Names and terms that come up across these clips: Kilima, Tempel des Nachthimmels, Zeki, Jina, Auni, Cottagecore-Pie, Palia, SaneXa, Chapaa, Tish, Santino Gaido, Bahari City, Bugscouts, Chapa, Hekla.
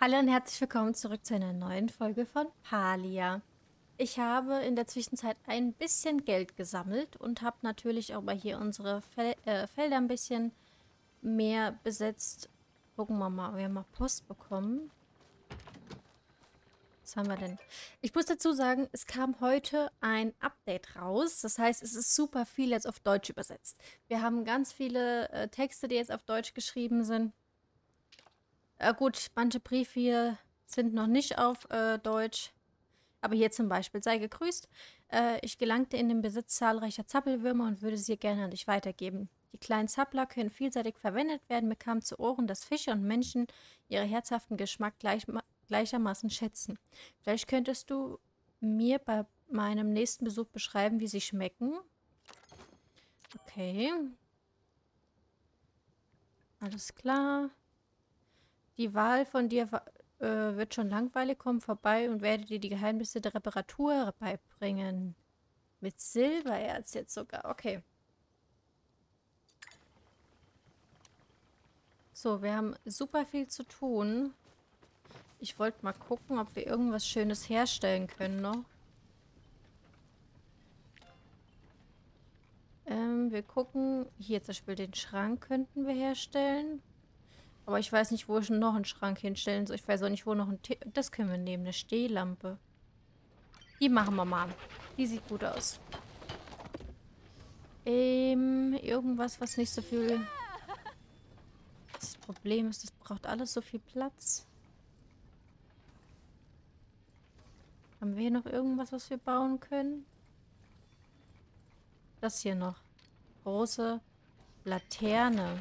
Hallo und herzlich willkommen zurück zu einer neuen Folge von Palia. Ich habe in der Zwischenzeit ein bisschen Geld gesammelt und habe natürlich aber hier unsere Felder ein bisschen mehr besetzt. Gucken wir mal, wir haben mal Post bekommen. Was haben wir denn? Ich muss dazu sagen, es kam heute ein Update raus. Das heißt, es ist super viel jetzt auf Deutsch übersetzt. Wir haben ganz viele Texte, die jetzt auf Deutsch geschrieben sind. Gut, manche Briefe hier sind noch nicht auf Deutsch. Aber hier zum Beispiel, sei gegrüßt. Ich gelangte in den Besitz zahlreicher Zappelwürmer und würde sie gerne an dich weitergeben. Die kleinen Zappler können vielseitig verwendet werden. Mir kam zu Ohren, dass Fische und Menschen ihren herzhaften Geschmack gleichermaßen schätzen. Vielleicht könntest du mir bei meinem nächsten Besuch beschreiben, wie sie schmecken. Okay. Alles klar. Die Wahl von dir wird schon langweilig, komm vorbei und werde dir die Geheimnisse der Reparatur beibringen. Mit Silbererz jetzt sogar. Okay. So, wir haben super viel zu tun. Ich wollte mal gucken, ob wir irgendwas Schönes herstellen können noch. Wir gucken. Hier zum Beispiel den Schrank könnten wir herstellen. Aber ich weiß nicht, wo ich noch einen Schrank hinstellen soll. Ich weiß auch nicht, wo noch ein... Das können wir nehmen, eine Stehlampe. Die machen wir mal. Die sieht gut aus. Irgendwas, was nicht so viel... Das Problem ist, das braucht alles so viel Platz. Haben wir hier noch irgendwas, was wir bauen können? Das hier noch. Große Laterne.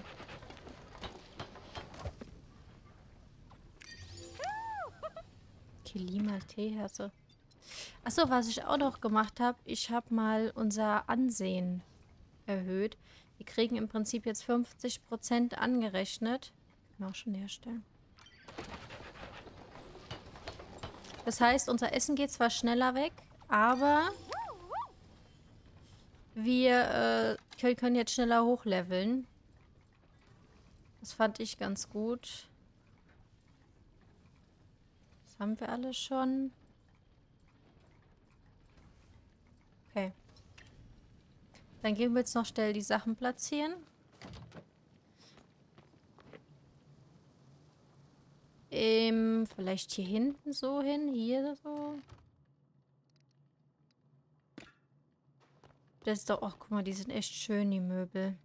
Kilima Teeherse. Achso, was ich auch noch gemacht habe, ich habe mal unser Ansehen erhöht. Wir kriegen im Prinzip jetzt 50% angerechnet. Können wir auch schon herstellen. Das heißt, unser Essen geht zwar schneller weg, aber wir können jetzt schneller hochleveln. Das fand ich ganz gut. Haben wir alle schon? Okay. Dann gehen wir jetzt noch schnell die Sachen platzieren. Vielleicht hier hinten so hin, hier so. Das ist doch, ach guck mal, die sind echt schön, die Möbel.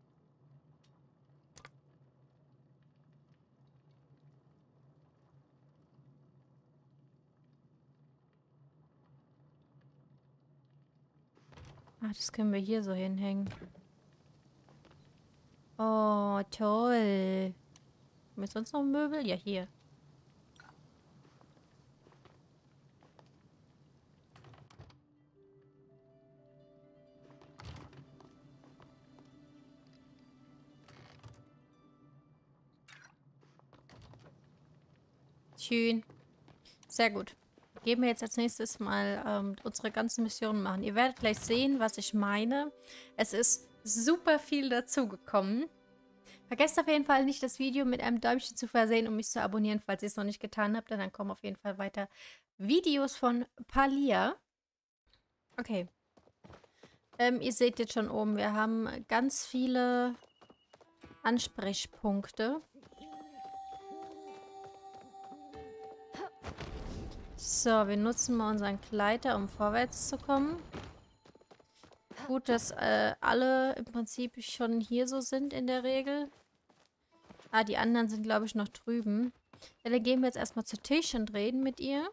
Ach, das können wir hier so hinhängen. Oh, toll. Haben wir sonst noch Möbel? Ja, hier. Schön. Sehr gut. Gehen wir jetzt als nächstes mal unsere ganzen Missionen machen. Ihr werdet gleich sehen, was ich meine. Es ist super viel dazugekommen. Vergesst auf jeden Fall nicht, das Video mit einem Däumchen zu versehen, um mich zu abonnieren, falls ihr es noch nicht getan habt. Und dann kommen auf jeden Fall weiter Videos von Palia. Okay. Ihr seht jetzt schon oben, wir haben ganz viele Ansprechpunkte. So, wir nutzen mal unseren Gleiter, um vorwärts zu kommen. Gut, dass alle im Prinzip schon hier so sind in der Regel. Ah, die anderen sind, glaube ich, noch drüben. Ja, dann gehen wir jetzt erstmal zu Tish und reden mit ihr.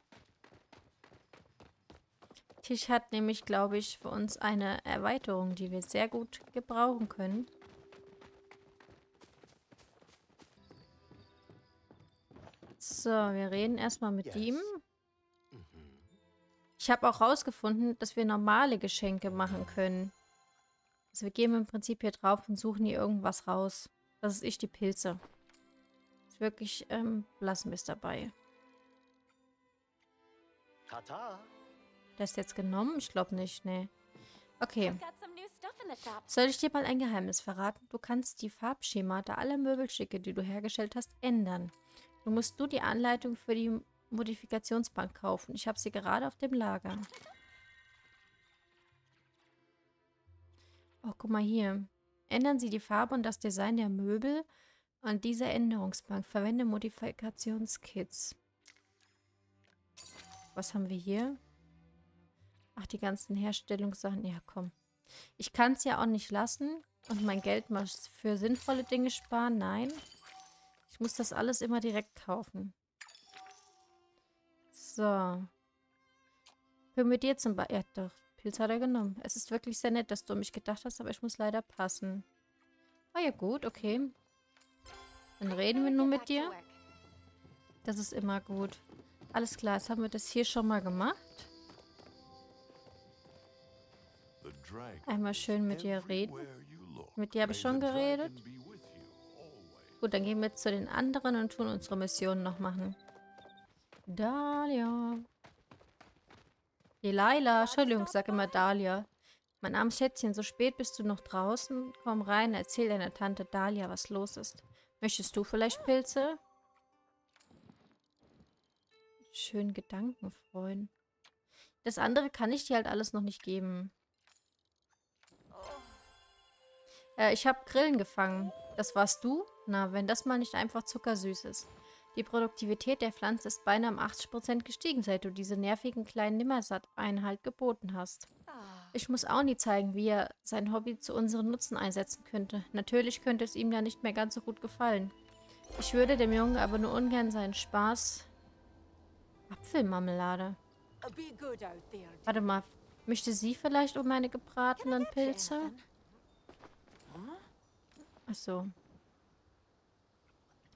Tish hat nämlich, glaube ich, für uns eine Erweiterung, die wir sehr gut gebrauchen können. So, wir reden erstmal mit ihm. Ich habe auch rausgefunden, dass wir normale Geschenke machen können. Also wir gehen im Prinzip hier drauf und suchen hier irgendwas raus. Das ist die Pilze. Ist wirklich, lassen wir es dabei. Das ist jetzt genommen? Ich glaube nicht, nee. Okay. Soll ich dir mal ein Geheimnis verraten? Du kannst die Farbschemata aller Möbelstücke, die du hergestellt hast, ändern. Nun musst du die Anleitung für die Modifikationsbank kaufen. Ich habe sie gerade auf dem Lager. Oh, guck mal hier. Ändern Sie die Farbe und das Design der Möbel an dieser Änderungsbank. Verwende Modifikationskits. Was haben wir hier? Ach, die ganzen Herstellungssachen. Ja, komm. Ich kann es ja auch nicht lassen und mein Geld mal für sinnvolle Dinge sparen. Nein. Ich muss das alles immer direkt kaufen. So. Können wir dir zum Beispiel... Ja, doch. Pilz hat er genommen. Es ist wirklich sehr nett, dass du an mich gedacht hast, aber ich muss leider passen. Ah ja, gut, okay. Dann reden wir nur mit dir. Das ist immer gut. Alles klar, jetzt haben wir das hier schon mal gemacht. Einmal schön mit dir reden. Mit dir habe ich schon geredet. Gut, dann gehen wir jetzt zu den anderen und tun unsere Mission noch machen. Dalia. Delilah. Entschuldigung, sag immer Dalia. Mein armes Schätzchen, so spät bist du noch draußen? Komm rein, erzähl deiner Tante Dalia, was los ist. Möchtest du vielleicht Pilze? Schön Gedanken freuen. Das andere kann ich dir halt alles noch nicht geben. Ich habe Grillen gefangen. Das warst du? Na, wenn das mal nicht einfach zuckersüß ist. Die Produktivität der Pflanze ist beinahe um 80% gestiegen, seit du diese nervigen kleinen Nimmersatt-Einheit geboten hast. Ich muss Auni zeigen, wie er sein Hobby zu unserem Nutzen einsetzen könnte. Natürlich könnte es ihm ja nicht mehr ganz so gut gefallen. Ich würde dem Jungen aber nur ungern seinen Spaß... Apfelmarmelade. Warte mal, möchte sie vielleicht um meine gebratenen Pilze? Achso.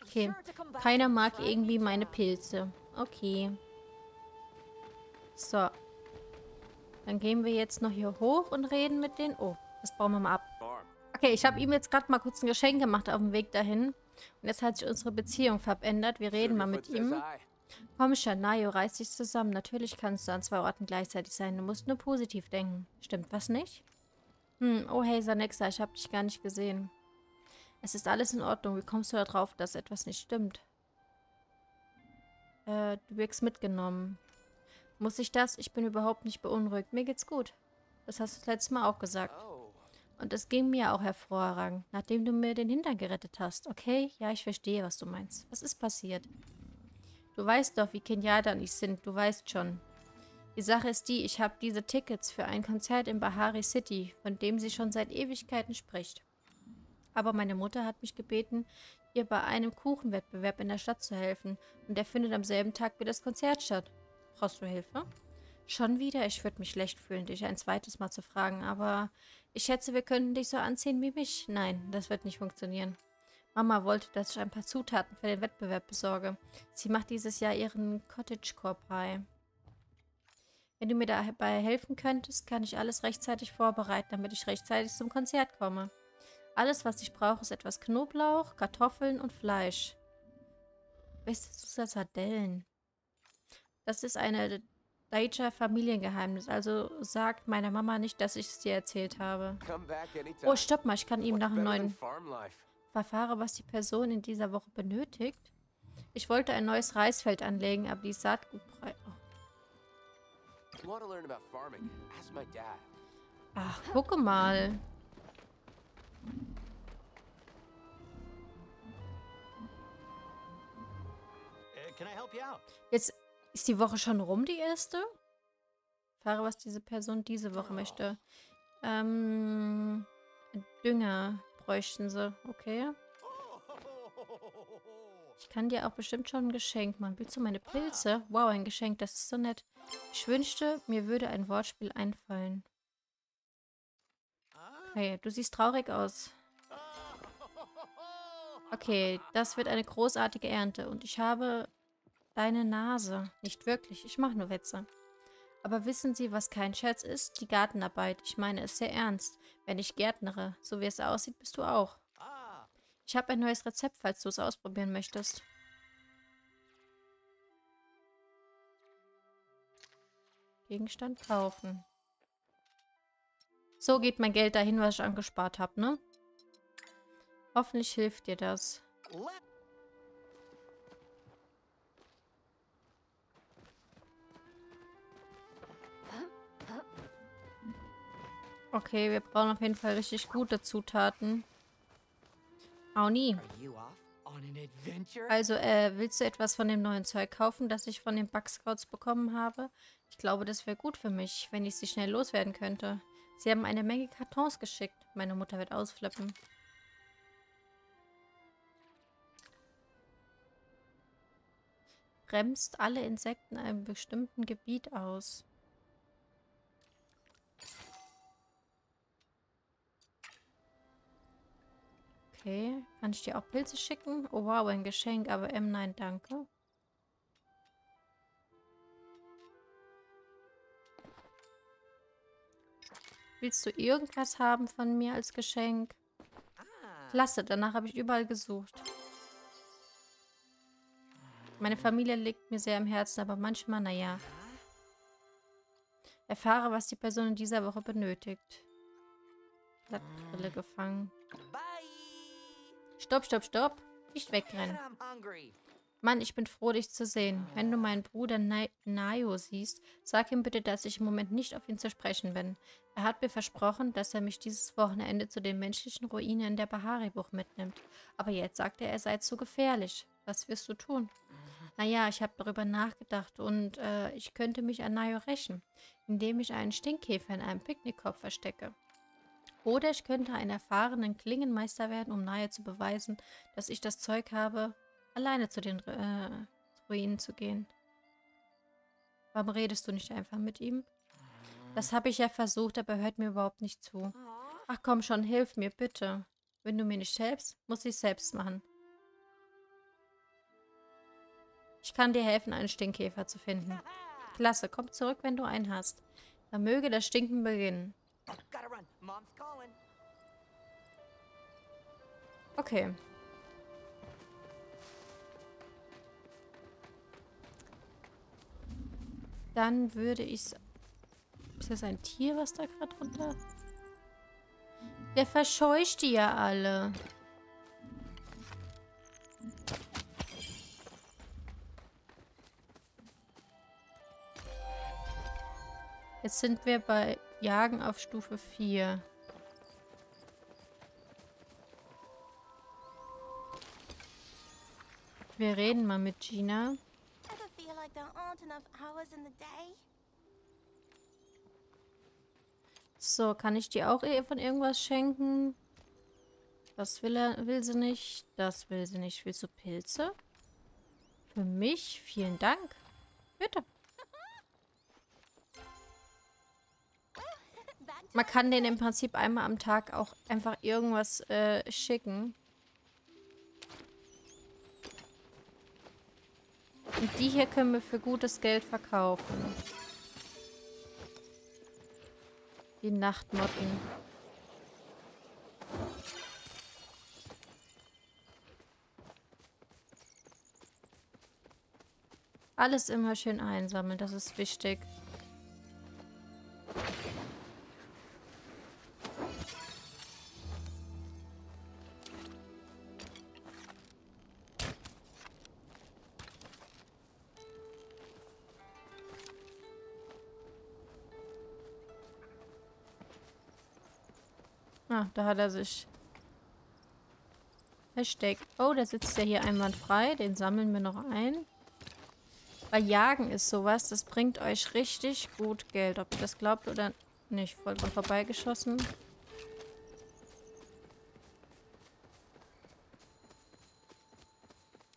Okay. Keiner mag irgendwie meine Pilze. Okay. So. Dann gehen wir jetzt noch hier hoch und reden mit denen. Oh, das bauen wir mal ab. Okay, ich habe ihm jetzt gerade mal kurz ein Geschenk gemacht auf dem Weg dahin. Und jetzt hat sich unsere Beziehung verändert. Wir reden mal mit ihm. Komm schon, Nayo, reiß dich zusammen. Natürlich kannst du an zwei Orten gleichzeitig sein. Du musst nur positiv denken. Stimmt was nicht? Hm, oh hey, SaneXa, ich habe dich gar nicht gesehen. Es ist alles in Ordnung. Wie kommst du da drauf, dass etwas nicht stimmt? Du wirkst mitgenommen. Muss ich das? Ich bin überhaupt nicht beunruhigt. Mir geht's gut. Das hast du das letzte Mal auch gesagt. Und es ging mir auch hervorragend, nachdem du mir den Hintern gerettet hast. Okay? Ja, ich verstehe, was du meinst. Was ist passiert? Du weißt doch, wie Kenyatta und ich sind. Du weißt schon. Die Sache ist die, ich habe diese Tickets für ein Konzert in Bahari City, von dem sie schon seit Ewigkeiten spricht. Aber meine Mutter hat mich gebeten, ihr bei einem Kuchenwettbewerb in der Stadt zu helfen. Und der findet am selben Tag wie das Konzert statt. Brauchst du Hilfe? Schon wieder? Ich würde mich schlecht fühlen, dich ein zweites Mal zu fragen. Aber ich schätze, wir könnten dich so anziehen wie mich. Nein, das wird nicht funktionieren. Mama wollte, dass ich ein paar Zutaten für den Wettbewerb besorge. Sie macht dieses Jahr ihren Cottagecore-Pie. Wenn du mir dabei helfen könntest, kann ich alles rechtzeitig vorbereiten, damit ich rechtzeitig zum Konzert komme. Alles, was ich brauche, ist etwas Knoblauch, Kartoffeln und Fleisch. Beste Zusatz Sardellen. Das ist eine Daija-Familiengeheimnis, also sagt meiner Mama nicht, dass ich es dir erzählt habe. Oh, stopp mal, ich kann ihm nach einem neuen Verfahren, was die Person in dieser Woche benötigt. Ich wollte ein neues Reisfeld anlegen, aber die Saatgutpreise... Oh. Ach, gucke mal. Jetzt ist die Woche schon rum, die erste. Erfahre, was diese Person diese Woche möchte. Dünger bräuchten sie. Okay. Ich kann dir auch bestimmt schon ein Geschenk machen. Willst du meine Pilze? Wow, ein Geschenk, das ist so nett. Ich wünschte, mir würde ein Wortspiel einfallen. Okay, du siehst traurig aus. Okay, das wird eine großartige Ernte. Und ich habe deine Nase. Nicht wirklich, ich mache nur Witze. Aber wissen Sie, was kein Scherz ist? Die Gartenarbeit. Ich meine es sehr ernst. Wenn ich gärtnere, so wie es aussieht, bist du auch. Ich habe ein neues Rezept, falls du es ausprobieren möchtest. Gegenstand kaufen. So geht mein Geld dahin, was ich angespart habe, ne? Hoffentlich hilft dir das. Okay, wir brauchen auf jeden Fall richtig gute Zutaten. Auni. Also, willst du etwas von dem neuen Zeug kaufen, das ich von den Bugscouts bekommen habe? Ich glaube, das wäre gut für mich, wenn ich sie schnell loswerden könnte. Sie haben eine Menge Kartons geschickt. Meine Mutter wird ausflippen. Bremst alle Insekten in einem bestimmten Gebiet aus. Okay, kann ich dir auch Pilze schicken? Oh wow, ein Geschenk, aber nein, danke. Willst du irgendwas haben von mir als Geschenk? Klasse, danach habe ich überall gesucht. Meine Familie liegt mir sehr am Herzen, aber manchmal, naja. Erfahre, was die Person in dieser Woche benötigt. Blattbrille gefangen. Stopp, stopp, stopp. Nicht wegrennen. Mann, ich bin froh, dich zu sehen. Wenn du meinen Bruder Nayo siehst, sag ihm bitte, dass ich im Moment nicht auf ihn zu sprechen bin. Er hat mir versprochen, dass er mich dieses Wochenende zu den menschlichen Ruinen der Bahari-Bucht mitnimmt. Aber jetzt sagt er sei zu gefährlich. Was wirst du tun? Naja, ich habe darüber nachgedacht und ich könnte mich an Nayo rächen, indem ich einen Stinkkäfer in einem Picknickkorb verstecke. Oder ich könnte einen erfahrenen Klingenmeister werden, um Nayo zu beweisen, dass ich das Zeug habe, alleine zu den Ruinen zu gehen. Warum redest du nicht einfach mit ihm? Das habe ich ja versucht, aber er hört mir überhaupt nicht zu. Ach komm schon, hilf mir, bitte. Wenn du mir nicht hilfst, muss ich selbst machen. Ich kann dir helfen, einen Stinkkäfer zu finden. Klasse, komm zurück, wenn du einen hast. Dann möge das Stinken beginnen. Okay. Dann würde ich... Ist das ein Tier, was da gerade runter... Der verscheucht die ja alle. Jetzt sind wir bei Jagen auf Stufe 4. Wir reden mal mit Jina. So, kann ich dir auch von irgendwas schenken? Das will sie nicht. Das will sie nicht. Willst du Pilze? Für mich? Vielen Dank. Bitte. Man kann denen im Prinzip einmal am Tag auch einfach irgendwas schicken. Und die hier können wir für gutes Geld verkaufen. Die Nachtmotten. Alles immer schön einsammeln, das ist wichtig. Ah, da hat er sich versteckt. Oh, da sitzt er hier einwandfrei. Den sammeln wir noch ein. Bei Jagen ist sowas, das bringt euch richtig gut Geld. Ob ihr das glaubt oder nicht. Voll dran vorbeigeschossen.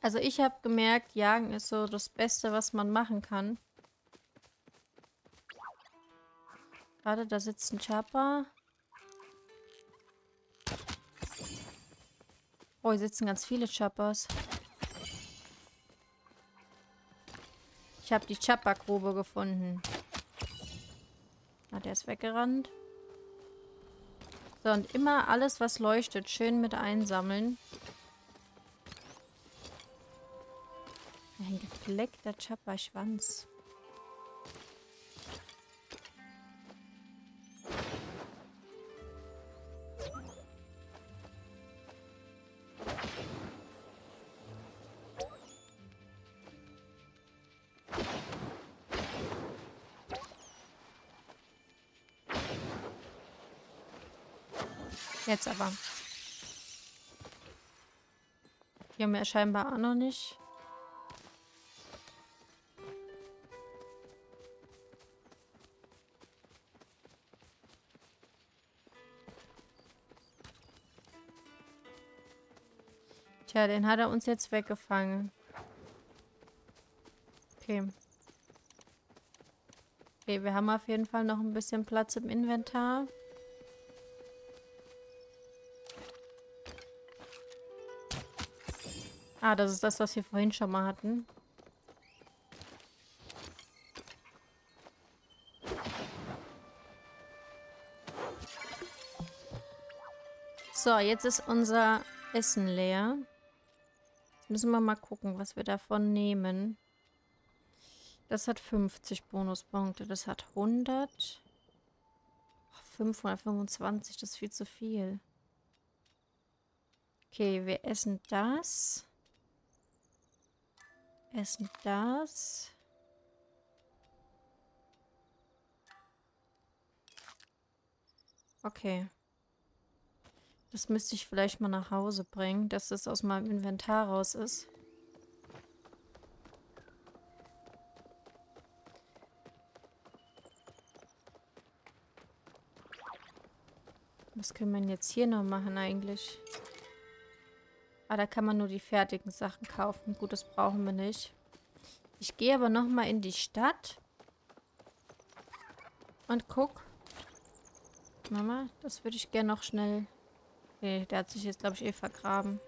Also ich habe gemerkt, Jagen ist so das Beste, was man machen kann. Warte, da sitzt ein Chapaa. Oh, hier sitzen ganz viele Chapas. Ich habe die Chapa-Grube gefunden. Ah, der ist weggerannt. So, und immer alles, was leuchtet, schön mit einsammeln. Ein gefleckter Chapa-Schwanz. Jetzt aber. Die haben wir scheinbar auch noch nicht. Tja, den hat er uns jetzt weggefangen. Okay. Okay, wir haben auf jeden Fall noch ein bisschen Platz im Inventar. Ah, das ist das, was wir vorhin schon mal hatten. So, jetzt ist unser Essen leer. Jetzt müssen wir mal gucken, was wir davon nehmen. Das hat 50 Bonuspunkte, das hat 100. 525, das ist viel zu viel. Okay, wir essen das. Essen das. Okay. Das müsste ich vielleicht mal nach Hause bringen, dass das aus meinem Inventar raus ist. Was können wir denn jetzt hier noch machen eigentlich? Ah, da kann man nur die fertigen Sachen kaufen. Gut, das brauchen wir nicht. Ich gehe aber nochmal in die Stadt. Und guck. Mama, das würde ich gerne noch schnell... Okay, der hat sich jetzt, glaube ich, eh vergraben.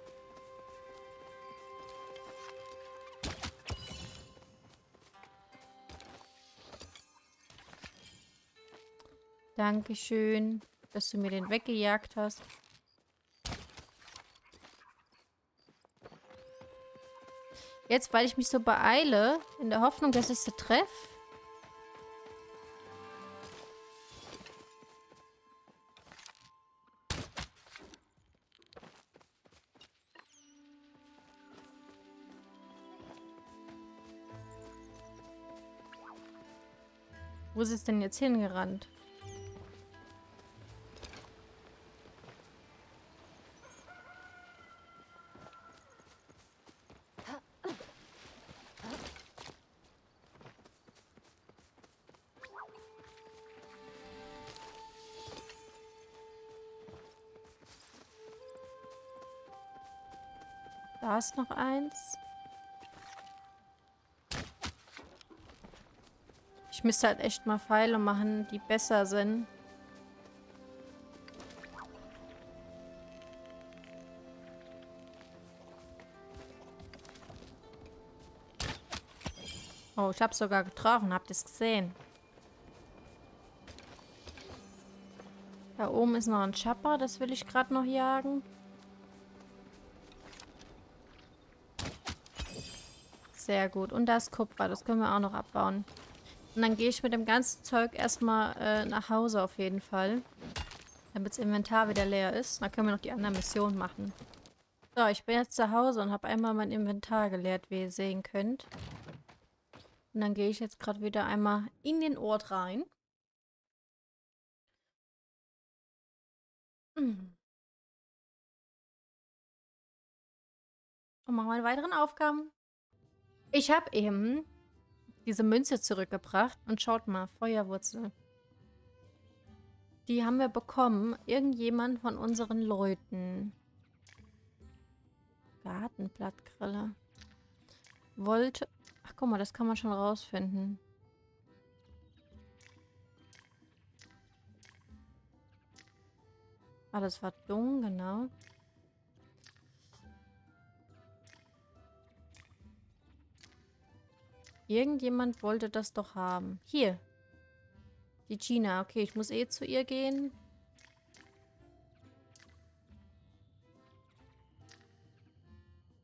Dankeschön, dass du mir den weggejagt hast. Jetzt, weil ich mich so beeile, in der Hoffnung, dass ich sie treffe. Wo ist es denn jetzt hingerannt? Da ist noch eins. Ich müsste halt echt mal Pfeile machen, die besser sind. Oh, ich hab's sogar getroffen. Habt ihr's gesehen? Da oben ist noch ein Chapaa, das will ich gerade noch jagen. Sehr gut. Und das Kupfer, das können wir auch noch abbauen. Und dann gehe ich mit dem ganzen Zeug erstmal nach Hause auf jeden Fall. Damit das Inventar wieder leer ist. Dann können wir noch die anderen Missionen machen. So, ich bin jetzt zu Hause und habe einmal mein Inventar geleert, wie ihr sehen könnt. Und dann gehe ich jetzt gerade wieder einmal in den Ort rein. Und machen meine weiteren Aufgaben. Ich habe eben diese Münze zurückgebracht. Und schaut mal, Feuerwurzel. Die haben wir bekommen. Irgendjemand von unseren Leuten. Gartenblattgrille. Wollte... Ach, guck mal, das kann man schon rausfinden. Ah, das war dumm, genau. Irgendjemand wollte das doch haben. Hier. Die Jina. Okay, ich muss eh zu ihr gehen.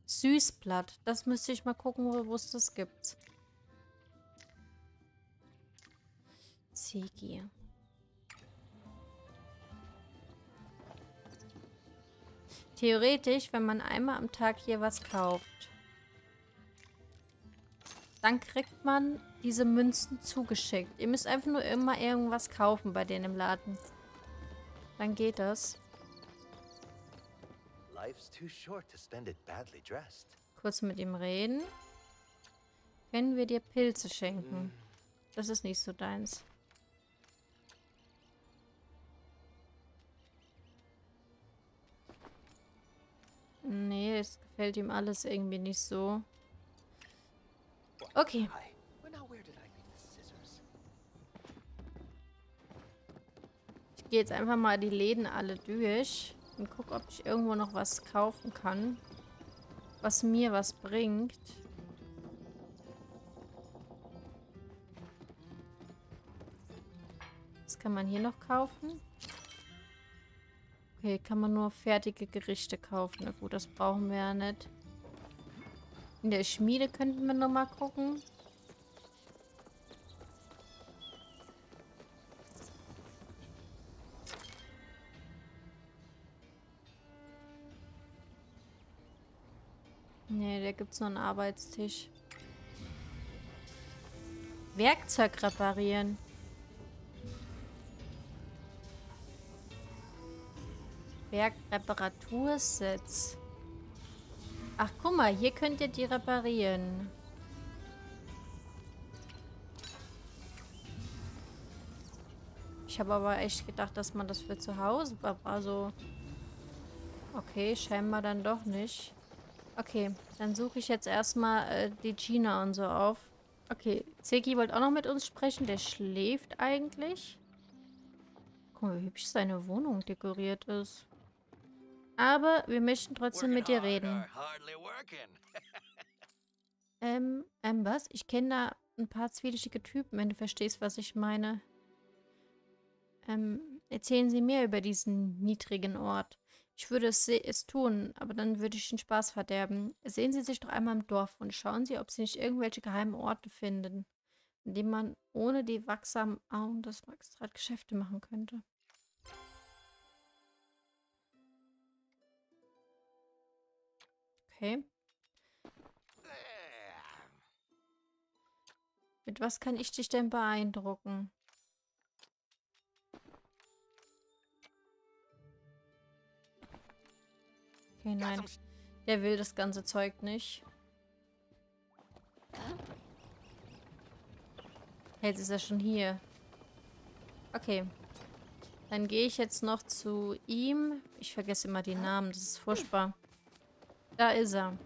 Süßblatt. Das müsste ich mal gucken, wo es das gibt. Zeki. Theoretisch, wenn man einmal am Tag hier was kauft, dann kriegt man diese Münzen zugeschickt. Ihr müsst einfach nur immer irgendwas kaufen bei denen im Laden. Dann geht das. Kurz mit ihm reden. Können wir dir Pilze schenken? Das ist nicht so deins. Nee, es gefällt ihm alles irgendwie nicht so. Okay. Ich gehe jetzt einfach mal die Läden alle durch und gucke, ob ich irgendwo noch was kaufen kann, was mir was bringt. Was kann man hier noch kaufen? Okay, kann man nur fertige Gerichte kaufen. Na gut, das brauchen wir ja nicht. In der Schmiede könnten wir nochmal gucken. Ne, da gibt es nur einen Arbeitstisch. Werkzeug reparieren. Werkreparatursetz. Ach, guck mal, hier könnt ihr die reparieren. Ich habe aber echt gedacht, dass man das für zu Hause... Also... Okay, scheinbar dann doch nicht. Okay, dann suche ich jetzt erstmal die Jina und so auf. Okay, Zeki wollte auch noch mit uns sprechen. Der schläft eigentlich. Guck mal, wie hübsch seine Wohnung dekoriert ist. Aber wir möchten trotzdem mit dir reden. Was? Ich kenne da ein paar zwielichtige Typen, wenn du verstehst, was ich meine. Erzählen Sie mehr über diesen niedrigen Ort. Ich würde es tun, aber dann würde ich den Spaß verderben. Sehen Sie sich doch einmal im Dorf und schauen Sie, ob Sie nicht irgendwelche geheimen Orte finden, in denen man ohne die wachsamen Augen des Magistrats Geschäfte machen könnte. Okay. Mit was kann ich dich denn beeindrucken? Okay, nein. Der will das ganze Zeug nicht. Jetzt ist er schon hier. Okay. Dann gehe ich jetzt noch zu ihm. Ich vergesse immer die Namen, das ist furchtbar. Da ist er.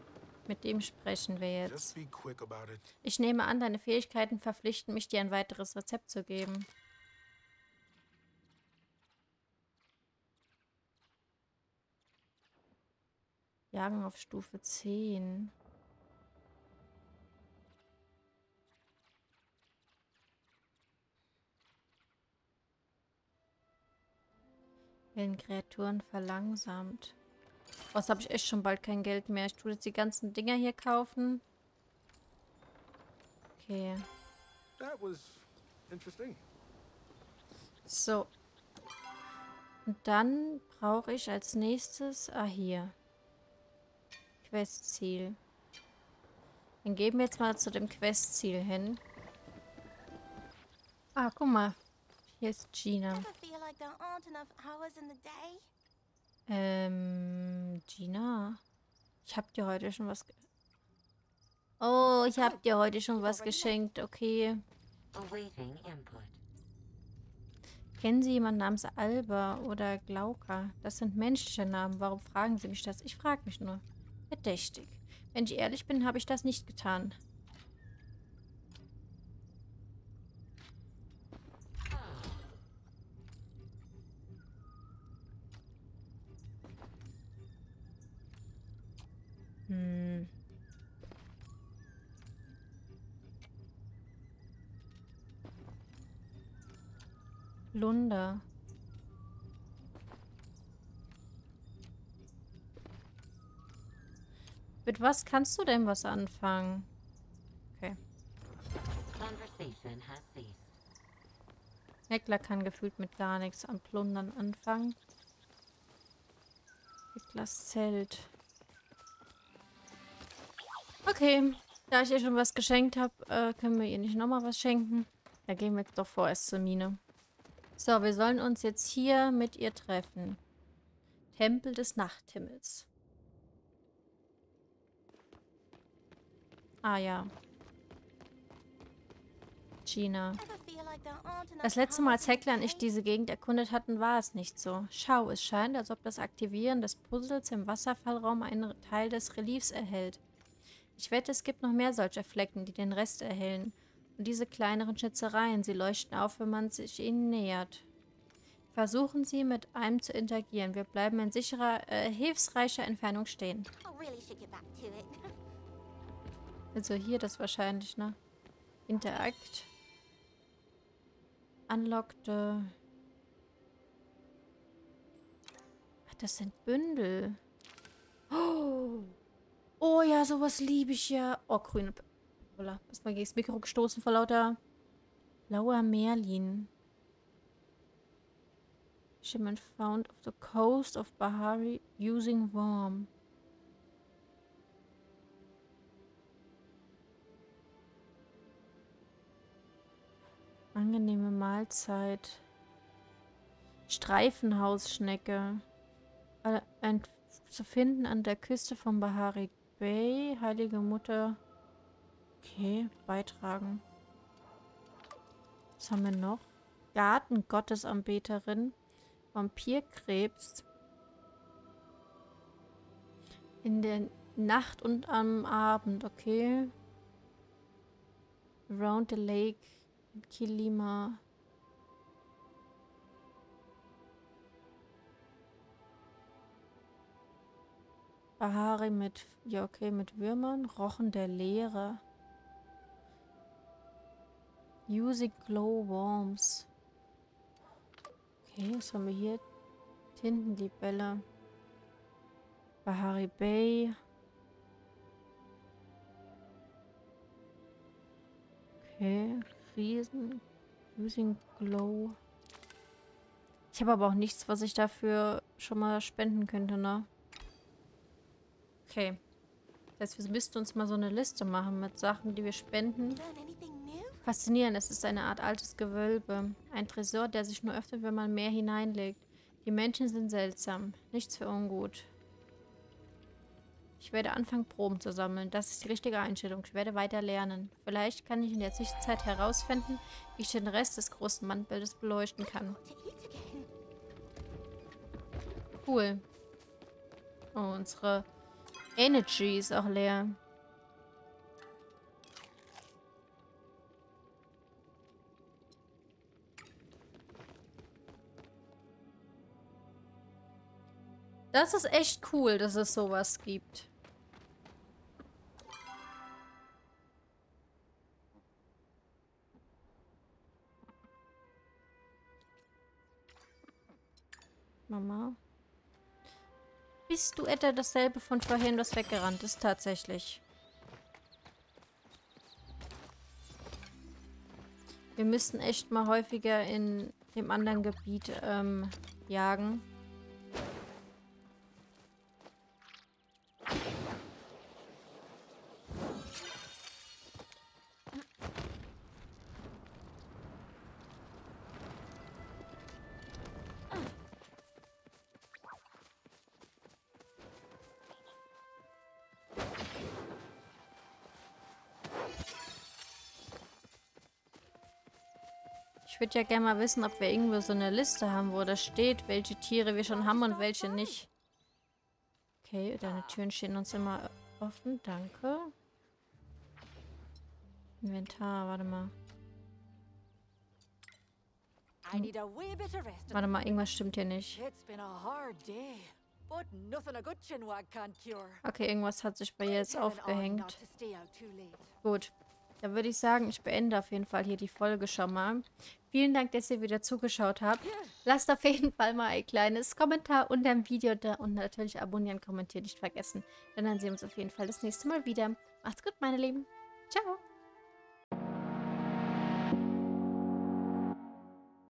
Mit dem sprechen wir jetzt. Ich nehme an, deine Fähigkeiten verpflichten mich, dir ein weiteres Rezept zu geben. Jagen auf Stufe 10. Werden Kreaturen verlangsamt. Was habe ich echt schon bald kein Geld mehr. Ich tue jetzt die ganzen Dinger hier kaufen. Okay. So. Und dann brauche ich als nächstes... Ah, hier. Questziel. Dann gehen wir jetzt mal zu dem Questziel hin. Ah, guck mal. Hier ist Jina. Jina, ich hab dir heute schon was... Oh, ich hab dir heute schon was geschenkt, okay. Kennen Sie jemanden namens Alba oder Glauka? Das sind menschliche Namen, warum fragen Sie mich das? Ich frage mich nur. Verdächtig. Wenn ich ehrlich bin, habe ich das nicht getan. Lunder. Mit was kannst du denn was anfangen? Okay. Hekla kann gefühlt mit gar nichts am Plundern anfangen. Heklas Zelt. Okay, da ich ihr schon was geschenkt habe, können wir ihr nicht nochmal was schenken. Da gehen wir jetzt doch vorerst zur Mine. So, wir sollen uns jetzt hier mit ihr treffen. Tempel des Nachthimmels. Ah ja. Jina. Das letzte Mal, als Hekla und ich diese Gegend erkundet hatten, war es nicht so. Schau, es scheint, als ob das Aktivieren des Puzzles im Wasserfallraum einen Teil des Reliefs erhält. Ich wette, es gibt noch mehr solcher Flecken, die den Rest erhellen. Und diese kleineren Schnitzereien, sie leuchten auf, wenn man sich ihnen nähert. Versuchen Sie, mit einem zu interagieren. Wir bleiben in sicherer, hilfsreicher Entfernung stehen. Also hier das wahrscheinlich, ne? Interact. Unlocked. Ach, das sind Bündel. Oh! Oh ja, sowas liebe ich ja. Oh, grüne... Erstmal gegen das Mikro gestoßen vor lauter... Blauer Merlin. Shimmer found off the coast of Bahari using worm. Angenehme Mahlzeit. Streifenhausschnecke. Zu finden an der Küste von Bahari Bay. Heilige Mutter... Okay, beitragen. Was haben wir noch? Gartengottesanbeterin. Vampirkrebs. In der Nacht und am Abend, okay. Around the Lake. Kilima. Bahari mit, ja okay, mit Würmern. Rochen der Leere. Using Glowworms. Okay, was haben wir hier? Tintenlibelle. Bahari Bay. Okay, Riesen. Using Glow. Ich habe aber auch nichts, was ich dafür schon mal spenden könnte, ne? Okay. Das heißt, wir müssten uns mal so eine Liste machen mit Sachen, die wir spenden. Faszinierend, es ist eine Art altes Gewölbe. Ein Tresor, der sich nur öffnet, wenn man mehr hineinlegt. Die Menschen sind seltsam. Nichts für ungut. Ich werde anfangen, Proben zu sammeln. Das ist die richtige Einstellung. Ich werde weiter lernen. Vielleicht kann ich in der Zwischenzeit herausfinden, wie ich den Rest des großen Wandbildes beleuchten kann. Cool. Oh, unsere Energy ist auch leer. Das ist echt cool, dass es sowas gibt. Mama. Bist du etwa dasselbe von vorhin, was weggerannt ist, tatsächlich? Wir müssen echt mal häufiger in dem anderen Gebiet jagen. Ich würde ja gerne mal wissen, ob wir irgendwo so eine Liste haben, wo das steht, welche Tiere wir schon haben und welche nicht. Okay, deine Türen stehen uns immer offen. Danke. Inventar, warte mal. Warte mal, irgendwas stimmt hier nicht. Okay, irgendwas hat sich bei ihr jetzt aufgehängt. Gut. Dann würde ich sagen, ich beende auf jeden Fall hier die Folge schon mal. Vielen Dank, dass ihr wieder zugeschaut habt. Lasst auf jeden Fall mal ein kleines Kommentar unter dem Video da und natürlich abonnieren, kommentieren nicht vergessen. Denn dann sehen wir uns auf jeden Fall das nächste Mal wieder. Macht's gut, meine Lieben. Ciao.